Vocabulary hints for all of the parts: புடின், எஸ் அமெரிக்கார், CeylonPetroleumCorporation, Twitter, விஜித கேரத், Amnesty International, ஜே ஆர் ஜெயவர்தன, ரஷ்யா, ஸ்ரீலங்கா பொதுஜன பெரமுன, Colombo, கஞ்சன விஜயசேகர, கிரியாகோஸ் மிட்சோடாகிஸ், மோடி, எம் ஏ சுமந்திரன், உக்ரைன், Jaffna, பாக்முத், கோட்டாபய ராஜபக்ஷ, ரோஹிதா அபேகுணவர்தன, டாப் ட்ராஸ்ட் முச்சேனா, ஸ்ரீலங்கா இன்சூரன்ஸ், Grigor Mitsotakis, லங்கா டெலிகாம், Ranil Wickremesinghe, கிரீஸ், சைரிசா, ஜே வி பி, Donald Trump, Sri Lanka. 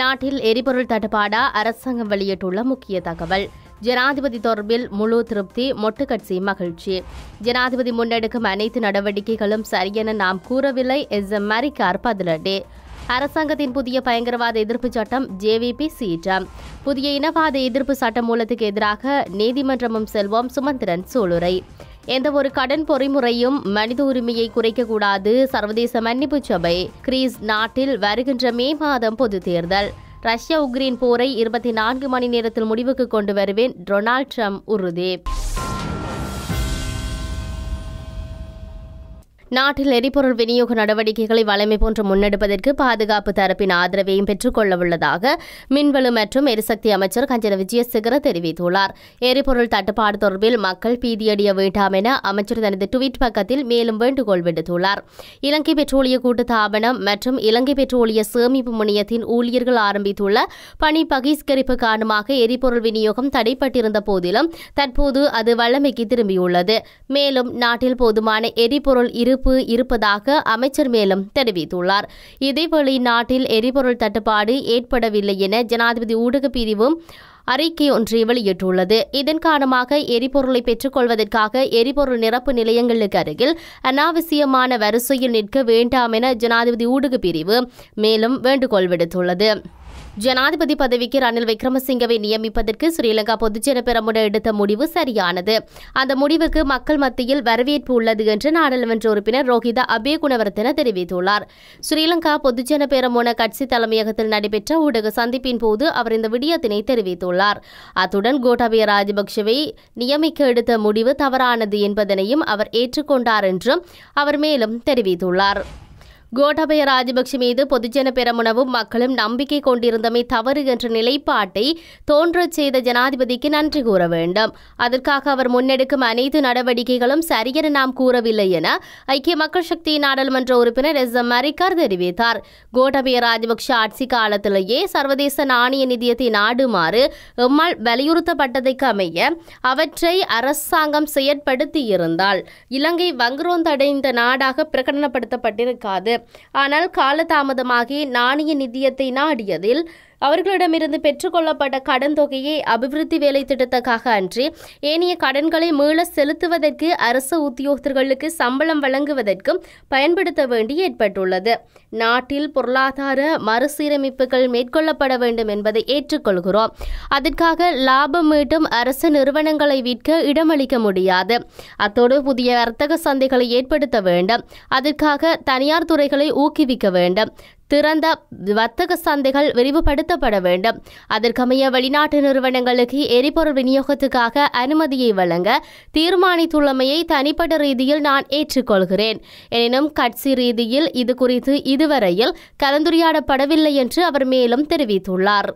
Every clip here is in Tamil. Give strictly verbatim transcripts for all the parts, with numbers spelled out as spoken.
நாட்டில் எரிபொருள் தட்டுப்பாடா அரசாங்கம் வெளியிட்டுள்ள முக்கிய தகவல். ஜனாதிபதி தொடர்பில் முழு திருப்தி, மொட்டுக்கட்சி மகிழ்ச்சி. ஜனாதிபதி முன்னெடுக்கும் அனைத்து நடவடிக்கைகளும் சரியென நாம் கூறவில்லை எஸ் அமெரிக்கார் பதிலடி. அரசாங்கத்தின் புதிய பயங்கரவாத எதிர்ப்பு சட்டம் ஜே வி பி சீற்றம். புதிய இனவாத எதிர்ப்பு சட்ட மூலத்துக்கு எதிராக நீதிமன்றமும் செல்வோம் சுமந்திரன் சூளுரை. எந்த ஒரு கடன் பொறிமுறையும் மனித உரிமையை குறைக்கக்கூடாது சர்வதேச மன்னிப்பு சபை. கிரீஸ் நாட்டில் வருகின்ற மே மாதம் பொது தேர்தல். ரஷ்யா உக்ரைன் போரை இருபத்தி நான்கு மணி நேரத்தில் முடிவுக்கு கொண்டு வருவேன் டொனால்ட் ட்ரம்ப் உறுதி. நாட்டில் எரிபொருள் விநியோக நடவடிக்கைகளை வலிமை போன்று முன்னெடுப்பதற்கு பாதுகாப்பு தரப்பின் ஆதரவையும் பெற்றுக் கொள்ள உள்ளதாக மின்வளு மற்றும் எரிசக்தி அமைச்சர் கஞ்சன விஜயசேகர தெரிவித்துள்ளார். எரிபொருள் தட்டுப்பாடு தொடர்பில் மக்கள் பீதியடைய வேண்டாம் என அமைச்சர் தனது டுவிட் பக்கத்தில் மேலும் வேண்டுகோள் விடுத்துள்ளார். இலங்கை பெட்ரோலிய கூட்டுத்தாபனம் மற்றும் இலங்கை பெட்ரோலிய சேமிப்பு முனையத்தின் ஊழியர்கள் ஆரம்பித்துள்ள பணி பகிஷ்கரிப்பு காரணமாக எரிபொருள் விநியோகம் தடைப்பட்டிருந்த போதிலும் தற்போது அது வல்லமைக்கு திரும்பியுள்ளது. மேலும் நாட்டில் போதுமான எரிபொருள் இரு இருப்பதாக அமைச்சர் மேலும் தெரிவித்துள்ளார். இதேவேளை நாட்டில் எரிபொருள் தட்டுப்பாடு ஏற்படவில்லை என ஜனாதிபதி ஊடக பிரிவும் அறிக்கை ஒன்றை வெளியிட்டுள்ளது. இதன் காரணமாக எரிபொருளை பெற்றுக்கொள்வதற்காக எரிபொருள் நிரப்பு நிலையங்களுக்கு அருகில் அனாவசியமான வரிசையில் நிற்க வேண்டாம் என ஜனாதிபதி ஊடக பிரிவு மேலும் வேண்டுகோள் விடுத்துள்ளது. ஜனாதிபதி பதவிக்கு ரணில் விக்ரமசிங்கவை நியமிப்பதற்கு ஸ்ரீலங்கா பொதுஜன பெரமுன எடுத்த முடிவு சரியானது. அந்த முடிவுக்கு மக்கள் மத்தியில் வரவேற்பு உள்ளது என்று நாடாளுமன்ற உறுப்பினர் ரோஹிதா அபேகுணவர்தன தெரிவித்துள்ளார். ஸ்ரீலங்கா பொதுஜன பெரமுன கட்சி தலைமையகத்தில் நடைபெற்ற ஊடக சந்திப்பின் போது அவர் இந்த விடயத்தினை தெரிவித்துள்ளார். அத்துடன் கோட்டாபய ராஜபக்சவை நியமிக்க எடுத்த முடிவு தவறானது என்பதனையும் அவர் ஏற்றுக்கொண்டார் என்றும் அவர் மேலும் தெரிவித்துள்ளார். கோட்டாபய ராஜபக்ஷ மீது பொதுஜன பெரமுனவும் மக்களும் நம்பிக்கை கொண்டிருந்தமை தவறு என்ற நிலைப்பாட்டை தோன்றச் செய்த ஜனாதிபதிக்கு நன்றி கூற வேண்டும். அதற்காக அவர் முன்னெடுக்கும் அனைத்து நடவடிக்கைகளும் சரியென நாம் கூறவில்லை என ஐக்கிய மக்கள் சக்தி நாடாளுமன்ற உறுப்பினர் எஸ் அமெரிக்கார் தெரிவித்தார். கோட்டாபய ராஜபக்ஷ ஆட்சி காலத்திலேயே சர்வதேச நாணய நிதியத்தை நாடுமாறு எம்மால் வலியுறுத்தப்பட்டதைக்கு அமைய அவற்றை அரசாங்கம் செயற்படுத்தியிருந்தால் இலங்கை வங்குரோந்தடைந்த நாடாக பிரகடனப்படுத்தப்பட்டிருக்காது. ஆனால் காலதாமதமாகி நாணய நிதியத்தை நாடியதில் அவர்களிடமிருந்து பெற்றுக்கொள்ளப்பட்ட கடன் தொகையை அபிவிருத்தி வேலை திட்டத்துக்காக அன்றி ஏனைய கடன்களை மீள செலுத்துவதற்கு அரசு உத்தியோகர்களுக்கு சம்பளம் வழங்குவதற்கும் பயன்படுத்த வேண்டி ஏற்பட்டுள்ளது. நாட்டில் பொருளாதார மறுசீரமைப்புகள் மேற்கொள்ளப்பட வேண்டும் என்பதை ஏற்றுக்கொள்கிறோம். அதற்காக லாபம் மீட்டும் அரசு நிறுவனங்களை விற்க இடமளிக்க முடியாது. அத்தோடு புதிய வர்த்தக சந்தைகளை ஏற்படுத்த வேண்டும். அதற்காக தனியார் துறைகளை ஊக்குவிக்க வேண்டும். திறந்த வர்த்தக சந்தைகள் விரிவுபடுத்தப்பட வேண்டும். அதற்கமைய வெளிநாட்டு நிறுவனங்களுக்கு எரிபொருள் விநியோகத்துக்காக அனுமதியை வழங்க தீர்மானித்துள்ளமையை தனிப்பட்ட ரீதியில் நான் ஏற்றுக்கொள்கிறேன். எனினும் கட்சி ரீதியில் இது குறித்து இதுவரையில் கலந்துரையாடப்படவில்லை என்று அவர் மேலும் தெரிவித்துள்ளார்.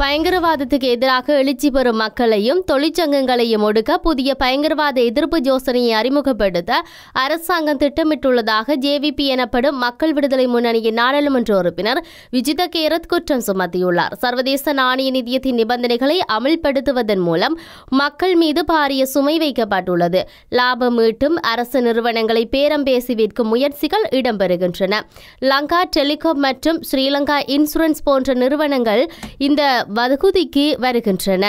பயங்கரவாதத்துக்கு எதிராக எழுச்சி பெறும் மக்களையும் தொழிற்சங்கங்களையும் ஒடுக்க புதிய பயங்கரவாத எதிர்ப்பு யோசனையை அறிமுகப்படுத்த அரசாங்கம் திட்டமிட்டுள்ளதாக ஜே வி பி எனப்படும் மக்கள் விடுதலை முன்னணியின் நாடாளுமன்ற உறுப்பினர் விஜித கேரத் குற்றம் சுமத்தியுள்ளார். சர்வதேச நாணய நிதியத்தின் நிபந்தனைகளை அமல்படுத்துவதன் மூலம் மக்கள் மீது பாரிய சுமை வைக்கப்பட்டுள்ளது. லாபம் ஈட்டும் அரசு நிறுவனங்களை பேரம் பேசி விற்கும் முயற்சிகள் இடம்பெறுகின்றன. லங்கா டெலிகாம் மற்றும் ஸ்ரீலங்கா இன்சூரன்ஸ் போன்ற நிறுவனங்கள் இந்த வதகுதிக்கு வருகின்றன.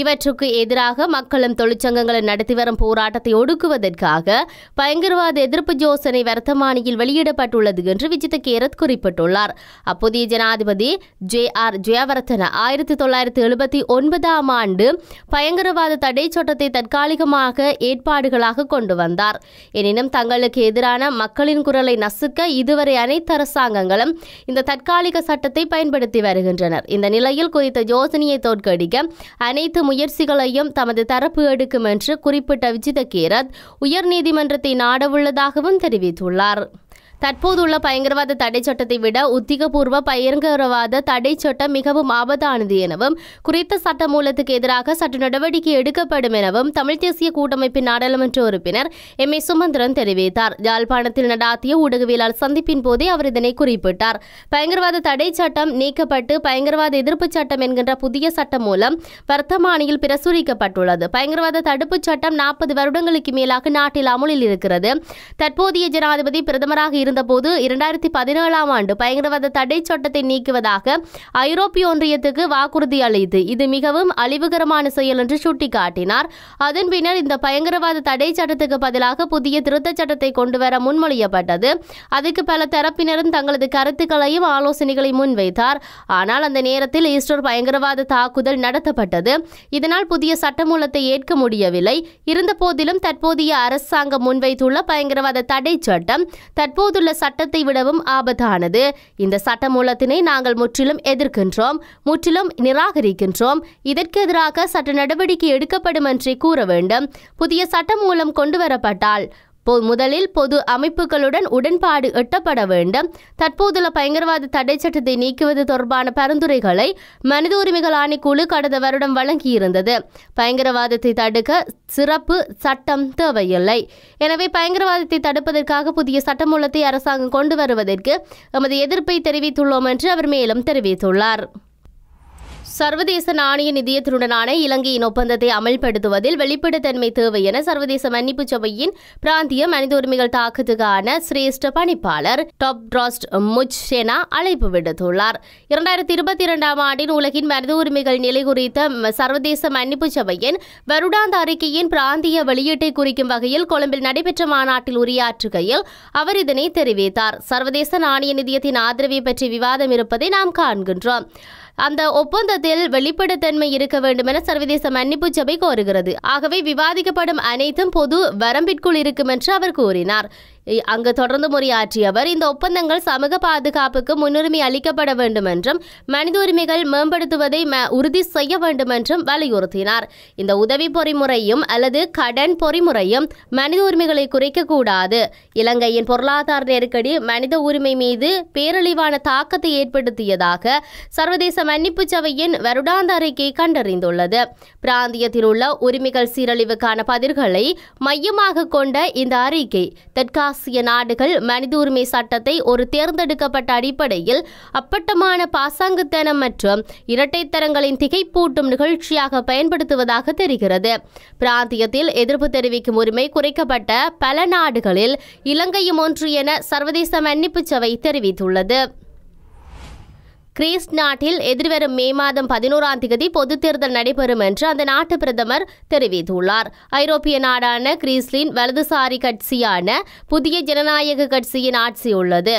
இவற்றுக்கு எதிராக மக்களும் தொழிற்சங்கங்களும் நடத்தி வரும் போராட்டத்தை ஒடுக்குவதற்காக பயங்கரவாத எதிர்ப்பு யோசனை வர்த்தமானியில் வெளியிடப்பட்டுள்ளது என்று விஜித கேரத் குறிப்பிட்டுள்ளார். அப்போதைய ஜனாதிபதி ஜே ஆர் ஜெயவர்தன ஆயிரத்தி தொள்ளாயிரத்தி எழுபத்தி ஒன்பதாம் ஆண்டு பயங்கரவாத தடை சட்டத்தை தற்காலிகமாக ஏற்பாடுகளாக கொண்டு வந்தார். எனினும் தங்களுக்கு எதிரான மக்களின் குரலை நசுக்க இதுவரை அனைத்து அரசாங்கங்களும் இந்த தற்காலிக சட்டத்தை பயன்படுத்தி வருகின்றனர். இந்த நிலையில் குறித்த யோசனையை தோற்கடிக்க அனைத்து முயற்சிகளையும் தமது தரப்பு எடுக்கும் என்று குறிப்பிட்ட விஜித கேரத் உயர்நீதிமன்றத்தை நாடவுள்ளதாகவும் தெரிவித்துள்ளார். தற்போதுள்ள பயங்கரவாத தடை சட்டத்தை விட உத்திகபூர்வ பயங்கரவாத தடை சட்டம் மிகவும் ஆபத்தானது எனவும் குறித்த சட்ட மூலத்துக்கு எதிராக சட்ட நடவடிக்கை எடுக்கப்படும் எனவும் தமிழ் தேசிய கூட்டமைப்பின் நாடாளுமன்ற உறுப்பினர் எம் ஏ சுமந்திரன் தெரிவித்தார். யாழ்ப்பாணத்தில் நடாத்திய ஊடகவியலாளர் சந்திப்பின் போதே அவர் இதனை குறிப்பிட்டார். பயங்கரவாத தடை சட்டம் நீக்கப்பட்டு பயங்கரவாத எதிர்ப்பு சட்டம் என்கின்ற புதிய சட்டம் மூலம் வர்த்தமானியில் பிரசுரிக்கப்பட்டுள்ளது. பயங்கரவாத தடுப்பு சட்டம் நாற்பது வருடங்களுக்கு மேலாக நாட்டில் அமுலில் இருக்கிறது. தற்போதைய ஜனாதிபதி பிரதமராக இருந்தபோது இரண்டாயிரத்தி பதினேழாம் ஆண்டு பயங்கரவாத தடை சட்டத்தை நீக்குவதாக ஐரோப்பிய ஒன்றியத்துக்கு வாக்குறுதி அளித்து இது மிகவும் அழிவுகரமான செயல் என்று சுட்டிக்காட்டினார். அதன் பின்னர் இந்த பயங்கரவாத தடை சட்டத்துக்கு பதிலாக புதிய திருத்தச் சட்டத்தை கொண்டுவர முன்மொழியப்பட்டது. அதுக்கு பல தரப்பினரும் தங்களது கருத்துக்களையும் ஆலோசனைகளை முன்வைத்தார். ஆனால் அந்த நேரத்தில் ஈஸ்டர் பயங்கரவாத தாக்குதல் நடத்தப்பட்டது. இதனால் புதிய சட்டமூலத்தை ஏற்க முடியவில்லை. இருந்தபோதிலும் தற்போதைய அரசாங்கம் முன்வைத்துள்ள பயங்கரவாத தடை சட்டம் தற்போதுள்ள சட்டத்தை விடவும் ஆபத்தானது. இந்த சட்டமூலத்தினை நாங்கள் முற்றிலும் எதிர்க்கின்றோம், முற்றிலும் நிராகரிக்கின்றோம். இதற்கு எதிராக சட்ட நடவடிக்கை எடுக்கப்படும் என்று கூற வேண்டும். புதிய சட்டமூலம் கொண்டுவரப்பட்டால் முதலில் பொது அமைப்புகளுடன் உடன்பாடு எட்டப்பட வேண்டும். தற்போதுள்ள பயங்கரவாத தடை சட்டத்தை நீக்குவது தொடர்பான பரிந்துரைகளை மனித உரிமைகள் ஆணைக்குழு கடந்த வருடம் வழங்கியிருந்தது. பயங்கரவாதத்தை தடுக்க சிறப்பு சட்டம் தேவையில்லை. எனவே பயங்கரவாதத்தை தடுப்பதற்காக புதிய சட்டமூலத்தை அரசாங்கம் கொண்டு வருவதற்கு எமது எதிர்ப்பை தெரிவித்துள்ளோம் என்று அவர் மேலும் தெரிவித்துள்ளார். சர்வதேச நாணய நிதியத்துடனான இலங்கையின் ஒப்பந்தத்தை அமல்படுத்துவதில் வெளிப்படைத்தன்மை தேவை என சர்வதேச மன்னிப்பு சபையின் பிராந்திய மனித உரிமைகள் தாக்கத்துக்கான சிரேஷ்ட பணிப்பாளர் டாப் ட்ராஸ்ட் முச்சேனா அழைப்பு விடுத்துள்ளார். இரண்டாயிரத்தி இருபத்தி இரண்டாம் ஆண்டின் உலகின் மனித உரிமைகள் நிலை குறித்த சர்வதேச மன்னிப்பு சபையின் வருடாந்த அறிக்கையின் பிராந்திய வெளியீட்டை குறிக்கும் வகையில் கொழும்பில் நடைபெற்ற மாநாட்டில் உரையாற்றுகையில் அவர் இதனை தெரிவித்தார். சர்வதேச நாணய நிதியத்தின் ஆதரவை பற்றி விவாதம் இருப்பதை நாம் காண்கின்றோம். அந்த ஒப்பந்தத்தில் வெளிப்படைத்தன்மை இருக்க வேண்டும் என சர்வதேச மன்னிப்பு சபை கோருகிறது. ஆகவே விவாதிக்கப்படும் அனைத்தும் பொது வரம்பிற்குள் இருக்கும் என்று அவர் கூறினார். அங்கு தொடர்ந்து முறையாற்றிய அவர் இந்த ஒப்பந்தங்கள் சமூக பாதுகாப்புக்கு முன்னுரிமை அளிக்கப்பட வேண்டும் என்றும் மனித உரிமைகள் மேம்படுத்துவதை உறுதி செய்ய வேண்டும் என்றும் வலியுறுத்தினார். இந்த உதவி பொறிமுறையும் அல்லது கடன் பொறிமுறையும் மனித உரிமைகளை குறைக்கக்கூடாது. இலங்கையின் பொருளாதார நெருக்கடி மனித உரிமை மீது பேரழிவான தாக்கத்தை ஏற்படுத்தியதாக சர்வதேச மன்னிப்பு சபையின் வருடாந்த அறிக்கை கண்டறிந்துள்ளது. பிராந்தியத்தில் உள்ள உரிமைகள் சீரழிவுக்கான பதிர்களை மையமாக கொண்ட இந்த அறிக்கை தெற்காசிய நாடுகள் மனித உரிமை சட்டத்தை ஒரு தேர்ந்தெடுக்கப்பட்ட அடிப்படையில் அப்பட்டமான பாசாங்குத்தனம் மற்றும் இரட்டைத்தரங்களின் திகைப்பூட்டும் நிகழ்ச்சியாக பயன்படுத்துவதாக தெரிகிறது. பிராந்தியத்தில் எதிர்ப்பு தெரிவிக்கும் உரிமை குறைக்கப்பட்ட பல நாடுகளில் இலங்கையும் ஒன்று என சர்வதேச மன்னிப்பு சபை தெரிவித்துள்ளது. கிரீஸ் நாட்டில் எதிர்வரும் மே மாதம் பதினோராம் தேதி பொதுத் தேர்தல் நடைபெறும் என்று அந்த நாட்டு பிரதமர் தெரிவித்துள்ளார். ஐரோப்பிய நாடான கிரீஸ்லின் வலதுசாரி கட்சியான புதிய ஜனநாயக கட்சியின் ஆட்சி உள்ளது.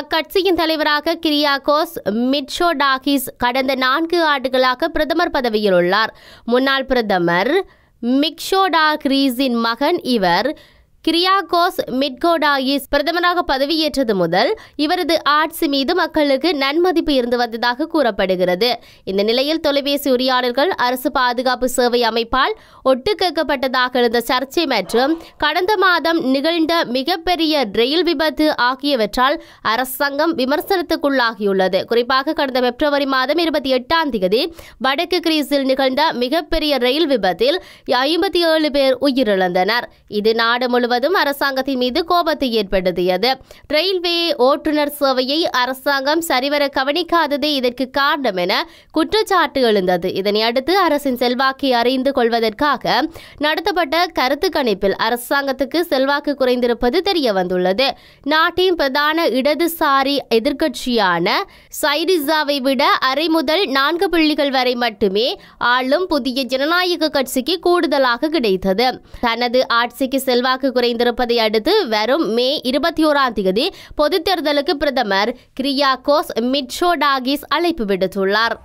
அக்கட்சியின் தலைவராக கிரியாகோஸ் மிட்சோடாகிஸ் கடந்த நான்கு ஆண்டுகளாக பிரதமர் பதவியில் உள்ளார். முன்னாள் பிரதமர் மிட்சோடாகிஸின் மகன் இவர் கிரியாகோஸ் மிட்கோடாகிஸ் பிரதமராக பதவியேற்றது முதல் இவரது ஆட்சி மீது மக்களுக்கு நன்மதிப்பு இருந்து வந்ததாக கூறப்படுகிறது. இந்த நிலையில் தொலைபேசி உரையாடல்கள் அரசு பாதுகாப்பு சேவை அமைப்பால் ஒட்டு கேட்கப்பட்டதாக இருந்த சர்ச்சை மற்றும் கடந்த மாதம் நிகழ்ந்த மிகப்பெரிய ரயில் விபத்து ஆகியவற்றால் அரசாங்கம் விமர்சனத்துக்குள்ளாகியுள்ளது. குறிப்பாக கடந்த பிப்ரவரி மாதம் இருபத்தி எட்டாம் தேதி வடக்கு கிரீஸில் நிகழ்ந்த மிகப்பெரிய ரயில் விபத்தில் ஐம்பத்தி ஏழு பேர் உயிரிழந்தனர். இது நாடு அரசாங்கத்தின் மீது கோபத்தை ஏற்படுத்தியது. ரயில்வே ஓட்டுநர் சேவையை அரசாங்கம் சரிவர கவனிக்காததே இதற்கு காரணம் என குற்றச்சாட்டு எழுந்தது. இதனையடுத்து அரசின் செல்வாக்கை அறிந்து கொள்வதற்காக நடத்தப்பட்ட கருத்து கணிப்பில் அரசாங்கத்துக்கு செல்வாக்கு குறைந்திருப்பது தெரிய வந்துள்ளது. நாட்டின் பிரதான இடதுசாரி எதிர்க்கட்சியான சைரிசாவை விட அரை முதல் நான்கு புள்ளிகள் வரை மட்டுமே ஆளும் புதிய ஜனநாயக கட்சிக்கு கூடுதலாக கிடைத்தது. தனது ஆட்சிக்கு செல்வாக்கு குறைந்திருப்பதை அடுத்து வரும் மே இருபத்தி ஓராம் தேதி பொதுத் தேர்தலுக்கு பிரதமர் கிரியாகோஸ் மிட்சோடாகிஸ் அழைப்பு விடுத்துள்ளார்.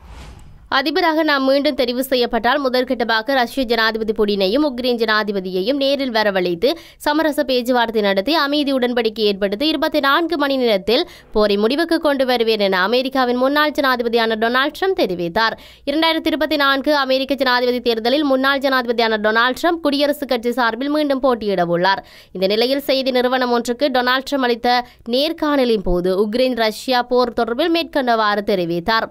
அதிபராக நாம் மீண்டும் தெரிவு செய்யப்பட்டால் முதற்கட்டமாக ரஷ்ய ஜனாதிபதி புடினையும் உக்ரைன் ஜனாதிபதியையும் நேரில் வரவழைத்து சமரச பேச்சுவார்த்தை நடத்தி அமைதி உடன்படிக்கை ஏற்படுத்தி இருபத்தி நான்கு மணி நேரத்தில் போரை முடிவுக்கு கொண்டு வருவேன் என அமெரிக்காவின் முன்னாள் ஜனாதிபதியான டொனால்ட் ட்ரம்ப் தெரிவித்தார். இரண்டாயிரத்தி இருபத்தி நான்கு அமெரிக்க ஜனாதிபதி தேர்தலில் முன்னாள் ஜனாதிபதியான டொனால்ட் ட்ரம்ப் குடியரசுக் கட்சி சார்பில் மீண்டும் போட்டியிட உள்ளார். இந்த நிலையில் செய்தி நிறுவனம் ஒன்றுக்கு டொனால்ட் ட்ரம்ப் அளித்த நேர்காணலின் போது உக்ரைன் ரஷ்யா போர் தொடர்பில் மேற்கண்டவாறு தெரிவித்தார்.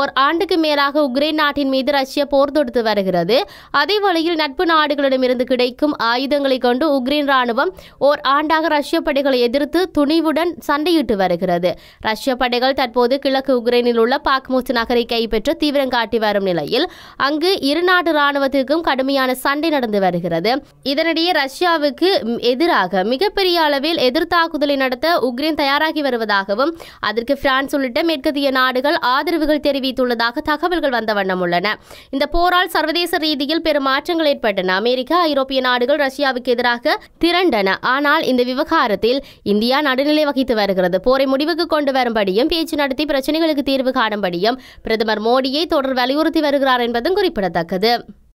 ஓர் ஆண்டுக்கு மேலாக முன்னதாக உக்ரைன் நாட்டின் மீது ரஷ்யா போர் தொடுத்து வருகிறது. அதே வழியில் நட்பு நாடுகளிடமிருந்து கிடைக்கும் ஆயுதங்களை கொண்டு உக்ரைன் ராணுவம் ஓர் ஆண்டாக ரஷ்ய படைகளை எதிர்த்து துணிவுடன் சண்டையிட்டு வருகிறது. ரஷ்ய படைகள் தற்போது கிழக்கு உக்ரைனில் உள்ள பாக்முத் நகரை கைப்பற்ற தீவிரம் காட்டி வரும் நிலையில் அங்கு இரு நாட்டு ராணுவத்திற்கும் கடுமையான சண்டை நடந்து வருகிறது. இதனிடையே ரஷ்யாவுக்கு எதிராக மிகப்பெரிய அளவில் எதிர்த்தாக்குதலை நடத்த உக்ரைன் தயாராகி வருவதாகவும் அதற்கு பிரான்ஸ் உள்ளிட்ட மேற்கத்திய நாடுகள் ஆதரவுகள் தெரிவித்துள்ளதாக தகவல்கள் வந்த வண்ணம் உள்ளன. இந்த போரால் சர்வதேச ரீதியில் பெரும் மாற்றங்கள் ஏற்பட்டன. அமெரிக்கா, ஐரோப்பிய நாடுகள் ரஷ்யாவுக்கு எதிராக திரண்டன. ஆனால் இந்த விவகாரத்தில் இந்தியா நடுநிலை வகித்து வருகிறது. போரை முடிவுக்கு கொண்டு வரும்படியும் பேச்சு நடத்தி பிரச்சனைகளுக்கு தீர்வு காணும்படியும் பிரதமர் மோடியை தொடர் வலியுறுத்தி வருகிறார் என்பதும் குறிப்பிடத்தக்கது.